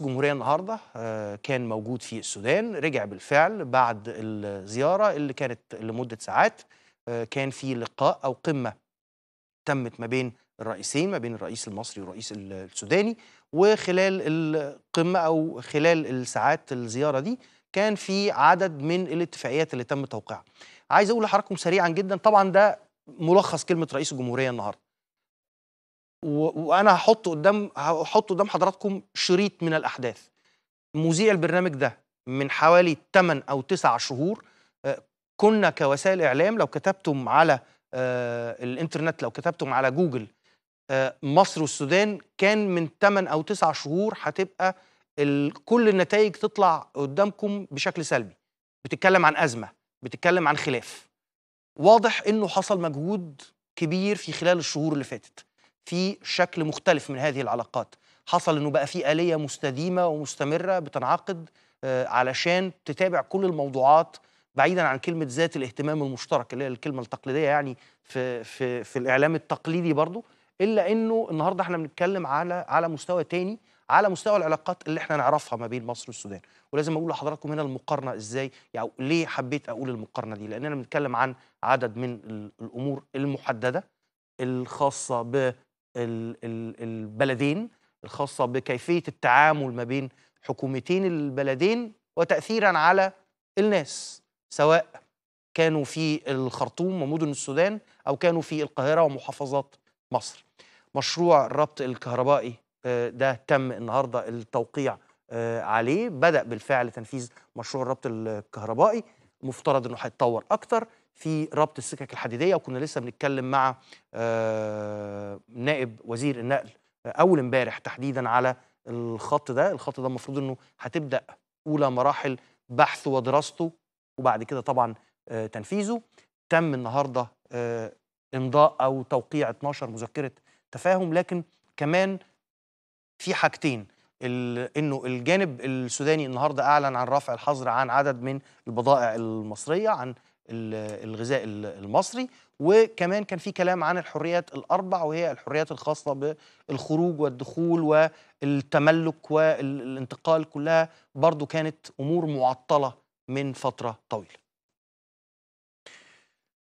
رئيس الجمهورية النهاردة كان موجود في السودان، رجع بالفعل بعد الزيارة اللي كانت لمدة ساعات. كان في لقاء أو قمة تمت ما بين الرئيسين، ما بين الرئيس المصري والرئيس السوداني، وخلال القمة أو خلال الساعات الزيارة دي كان في عدد من الاتفاقيات اللي تم توقيعها. عايز أقول لحضراتكم سريعا جدا، طبعا ده ملخص كلمة رئيس الجمهورية النهاردة، وأنا هحط قدام حضراتكم شريط من الأحداث. مذيع البرنامج ده من حوالي 8 أو 9 شهور كنا كوسائل إعلام، لو كتبتم على الإنترنت، لو كتبتم على جوجل مصر والسودان، كان من 8 أو 9 شهور هتبقى كل النتائج تطلع قدامكم بشكل سلبي. بتتكلم عن أزمة، بتتكلم عن خلاف. واضح إنه حصل مجهود كبير في خلال الشهور اللي فاتت في شكل مختلف من هذه العلاقات. حصل إنه بقى في آلية مستديمة ومستمرة بتنعقد علشان تتابع كل الموضوعات بعيدا عن كلمة ذات الاهتمام المشترك اللي هي الكلمة التقليدية يعني في الإعلام التقليدي برضو، إلا إنه النهاردة احنا بنتكلم على مستوى تاني، على مستوى العلاقات اللي احنا نعرفها ما بين مصر والسودان. ولازم أقول لحضراتكم هنا المقارنة إزاي، يعني ليه حبيت أقول المقارنة دي، لأننا بنتكلم عن عدد من الأمور المحددة الخاصة بالبلدين، الخاصة بكيفية التعامل ما بين حكومتين البلدين وتأثيرا على الناس، سواء كانوا في الخرطوم ومدن السودان أو كانوا في القاهرة ومحافظات مصر. مشروع الربط الكهربائي ده تم النهاردة التوقيع عليه، بدأ بالفعل تنفيذ مشروع الربط الكهربائي، مفترض أنه هيتطور أكتر في ربط السكك الحديدية. وكنا لسه بنتكلم مع نائب وزير النقل أول امبارح تحديدا على الخط ده المفروض أنه هتبدأ أولى مراحل بحثه ودراسته وبعد كده طبعا تنفيذه. تم النهاردة إمضاء أو توقيع 12 مذكرة تفاهم. لكن كمان في حاجتين، إنه الجانب السوداني النهاردة أعلن عن رفع الحظر عن عدد من البضائع المصرية، عن الغذاء المصري، وكمان كان في كلام عن الحريات الأربع، وهي الحريات الخاصة بالخروج والدخول والتملك والانتقال، كلها برضو كانت أمور معطلة من فترة طويلة.